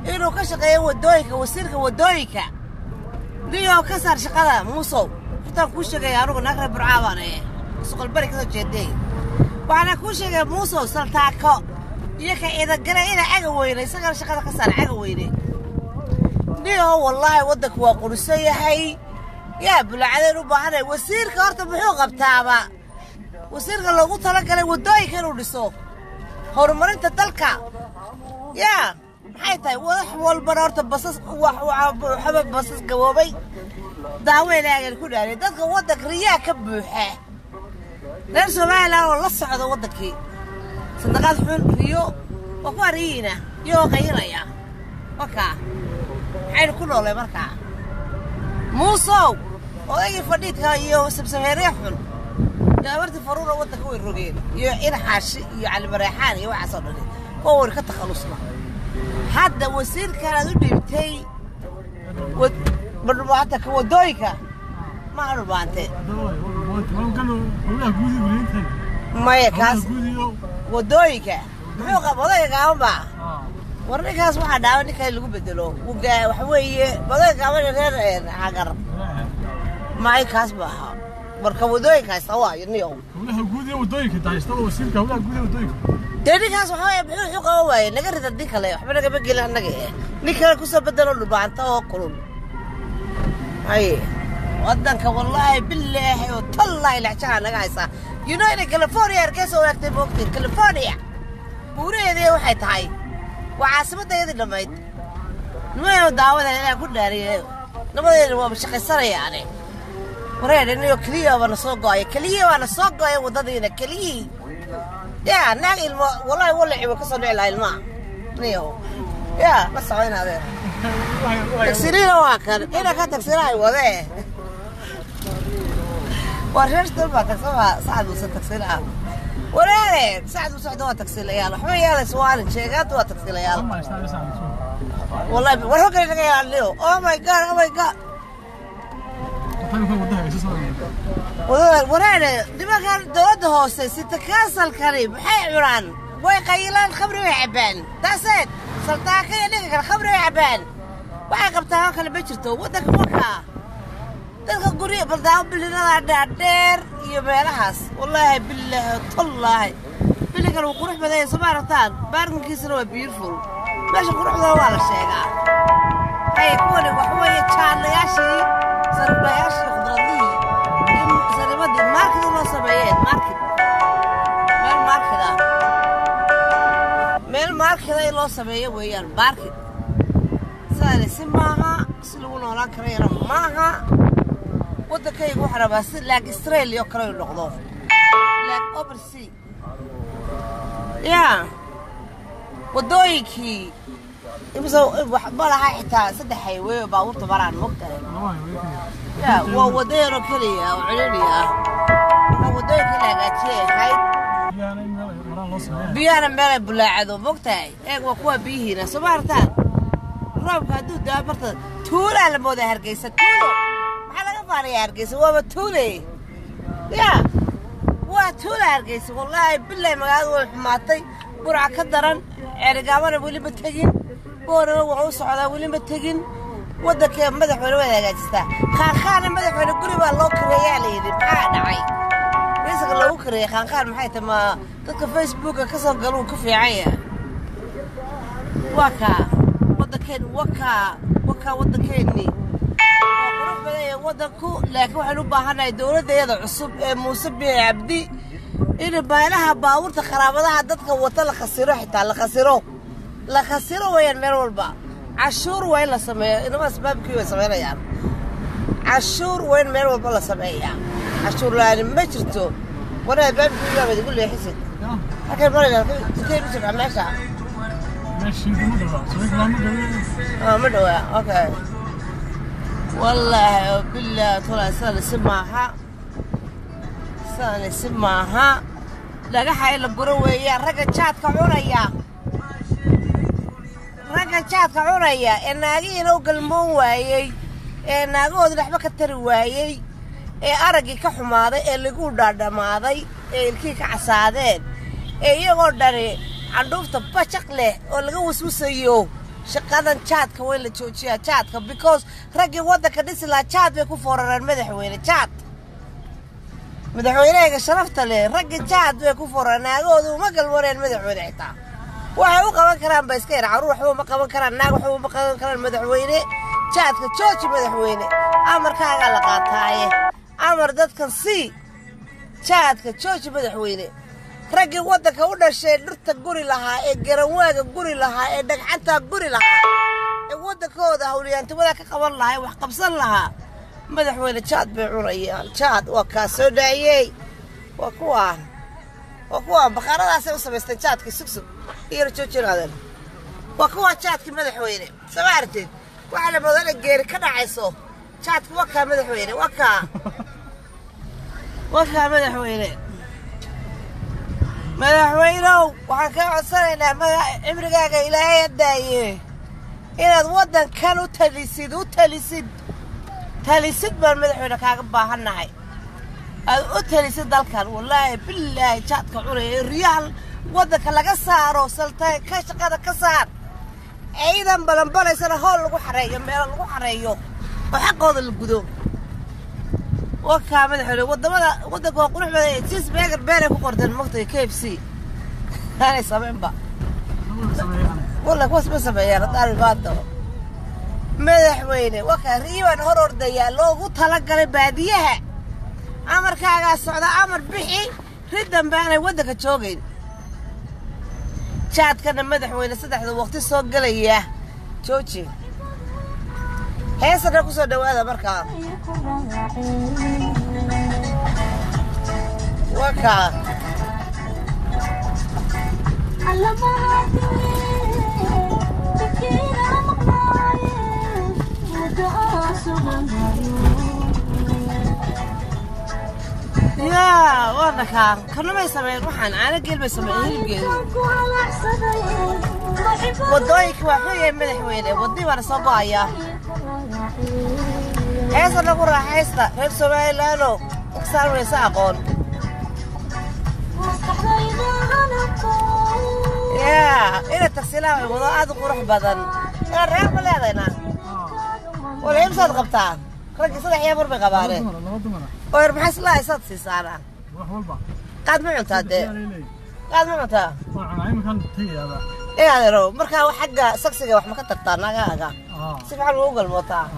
إنه كشقة ودويك وسيرك ودويك ديو كسر شقة موسو حتى كوشقة يروح نقرأ برعابنا سوق البري كذا جدي وأنا كوشقة موسو سلطاكو يك إذا جرى إذا عقويني سكر شقة كسر عقويني ديو والله ودك وقرصي حي يا بالعذر وبحنا وسيرك أرتب حوقة بتابع وسيرك اللي قلت لك أنا ودويك ورسوق هرمرين تتلقى يا حيتاي واح والبرارت بصص وحبب بصص جوابي دعوة لعيال كل يعني ده كودك ريا كبوحة نرسم على والله الصعد ودكي صندقات حول ريو وقارينا يو غيره يا وكا حين كله لا بركة مو صو وأي فديت هاي يو سبسمه ريحون داورت فرورة ودكوي الرجيل يو إرحاش على بريحان يو عصرني هو ركض خلصنا هذا وسير كلا دبتي وبربعتك ودويكا ما ربعتي ما يكاس ودويكا ما قبضيك أبا ورنيكاس ما حدا ورنيك اللي بدلو وجا وحوي بدلك عمل غير عقرب ما يكاس بها بركب ودويكا سوا ينيوم ولا جودي ودويكا تعيش تلو وسير كلا جودي ودويكا دينكاس وحاي بحوي حقه وين نقدر تديك عليه وحبنا قبل قلنا نجيه نكره كوسا بدلوا له بعنتها كلون أي ودنك والله بالله وطلع العشان نجايسا يناير كاليفورنيا ركزوا وقت بوقت كاليفورنيا بوري ذي وحيت هاي وعاصمتها يد لما يد ما يدعونا هنا كلنا ريه نبغى نروح بشق السريع يعني وريه لأنه كليه وأنا صقعي كليه وأنا صقعي وضدينا كليه يا ناقي الماء والله ولعي وكسر على الماء نيو يا بس عين هذا تكسيرين واكر هنا كان تكسيرها وذا ورشت تبع تكسرها سعد وصل تكسيرها وريت سعد وسعد وتكسير العيال حوي على سوالف شيقات وتكسير العيال والله وروك العيال ليو او ماي جاد او ماي جاد ورانا دماغ دولة هوسة ستكاسل الكريم حي عران ويقيلان خبر ويعبان داسات سلطاكي لك الخبر ويعبان وعقبتها وكان بجرته ودك وكا دلك قريب برداهم باللي نضع الدير يبالحس والله بالله والله بالله كانوا قروح بداية صباح رطان بارن كيسر وبيرفل ماشي قروح بداية والا الشيقة حيكوني وحوية تشان لياشي صاروا لياشي خضراني ماركت المصابيات ماركت المصابية ويا الماركت سالسين معها سلون ولا كريرا معها ودكاي وحرة بس لك استراليا كريرا لغضوف لك أوبرسي يا ودويكي يبزو بلا حتى سد حيوي وباورت برا المقتل يا ووديرو كليا وعليا ودوي كلا قاتشي هاي بيانا ملا بلا عدو بوقتاي ايق وكوا بيهينا سبارتان روبك هدو دابرتان تولا لمودا هرقيسة تولو محالا غفاري هرقيسة وابا تولي يا وا تولا هرقيسة والله بالله مقادو الحماطي برعا كدران عرقاوانا بولي بتاقين بورو وعوصو عدا ولي بتاقين ودك يا مدح ولوية قاتشتا خارخانا مدح ولقريبا لوكر ريالي لبقاء نعي ليس لو كري خانقان محيت ما تلقى فيسبوك كسر قالوا كفي عيا وكا ودكين وكا ودكيني وقروب بدايا ودكو لكن وحلو باهانا يدورة ديادة عصب موسبي عبدي إن بايلها باورت خرابتها دادكا وطا لخسيرو حتى لخسيرو وين مير والبا عشور وين لا سمعي إنما أسبابكي وين سمعينا يعني عشور وين مير والبا لا سمعي يعني عشور لاني ما جرتو وانا بابي يقول لي حسد هكا المره كيف يجرب على المعشى ماشي ما دواء اوكي والله بالله طلع سنة سماها سنة سماها لا حي لبروي يا رجل شات كعوريا رجل شات كعوريا إن هذه لو قلموي إن هذول الحبكة تروي أرجي كحماضي اللي قدر دماضي الكيك عسادين يقدر عندوف تبى شكله ولا جوز وسيو شقدان شات كويل تشوشيا شات because رجل وده كديس لا شات بيكون فرار مدحوين شات مدحوينك شرفت لي رجل شات بيكون فرار ناقود وما قل ورين مدحوينك تا وحوق ما كلام بسكير عروح هو ما كلام كلام ناقح هو ما كلام كلام مدحوينك شات كتشوشي مدحوينك أمر كان على قطعية أمر ده كان سي شات كتشوشي مدحوينك رجل وده كونا شيء نرت جوري لها الجروان جوري لها إنك حتى جوري لها وده كودا هولي أنت ولا كقبل لها وحقبصل لها مدحوين شات بعوريان شات وكاسودايي وكوان بخارات سوسة بستشات كسكسو يرتشوتشين هذا وكوان شات كمدحوين سمعتي وعلى بدل الجير كنا عيسو شات وكا مدحوين وكا مدحوين مدحوينو waxaan ka codsanaynaa magaca imrigaaga ilaahay adaaye inaad wadankan u talisid baan madaxweyne kaaga baahanahay aad u talisid dalkan wallahi billahi jaadka curay riyaal wadanka laga saaro saltay ka shaqada ka saar ciidan balanbalaysan hool lagu xareeyo meel lagu xareeyo xaqooda la gudo وكامل حلو والضمادة وده كوقول حمد تيس بيجر بيرك وقرد المقطع KFC هاي سبعين با والله كوس بس سبعين طالع بعده مدحويني وكريوان هرور ديا لو وطلق على باديها أمر كاجا السعودة أمر بحي ردم بعنا وده كتشوقين شاد كنا مدحويني صدق وقت السوق قليه تشوشي هي صدق وصل دواء بركة وكا يا وكا كانوا ما يسمعين روحان أنا قلبي سمعين وضيك وحوية ملح ويلي وضي وانا صبايا هذا نقول راحيستا غير سمعي لانو اكسر ويساقون يا إلى التغسيلة وضعات قروح بدن الرياض ما لدينا والعيب صاد غبتان رجل صدح يا بربي غباري ويربحس لا يصاد سيسانا قاد معه تادي قاد معه تادي إيه هذا رو مركا وحقا سكسكا وحما كترطان ناقا سبحان وقل موطا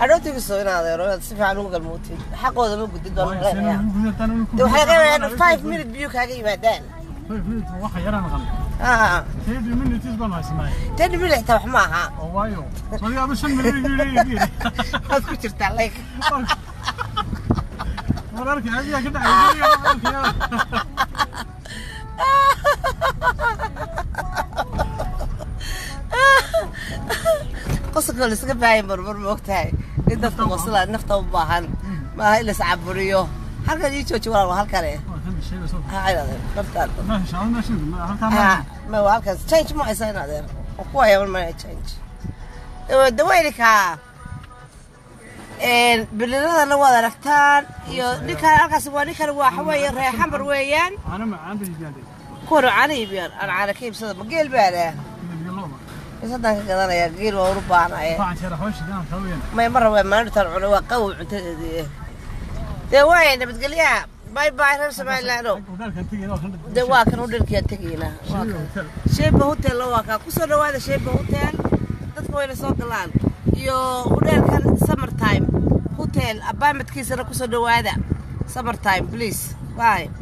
أنا تقصوا هنا هذا رو سبحان وقل موتي حقه هذا موجود دون غير يعني ده حقيقة أنا 5 minutes بيوك هاجي بعدين 5 minutes واحد يرى نغلب 10 minutes تسبل ما يسمعي 10 minutes توح معها أوايو صديق أبو شن مليون هذا كترت عليك مرارك هذي كده عايزين قصك اللي سكباي مرمر موقتها إذا توصلنا نفطر وباهن ما هي اللي سعبريو هل كذي شو ولا وهل كذي هاي هذا ما هو هل change ما يصير هذا أقوى يوم ما change دويلك ها بالله أنا ولا ركتان لك هل كسبوا لك الواحد ريحان برويان أنا ما عندي جدي كورو عني بير أنا على كيف صدق بقيل بعده يصدق كذا أنا يقيل وأوروبا أنا إيه ما مرة ما نرتاح علوا قوي عن تدي دواء أنا بتقول يا باي باي خمسة سبعة لانو دواء كانوا ودلك يتقينا شيب هوتيل لو كان كوسر لو هذا شيب هوتيل تدخل إلى سوق لان يو ودلك كان سمر تايم هوتيل أبى متكسر كوسر لو هذا سمر تايم بليز باي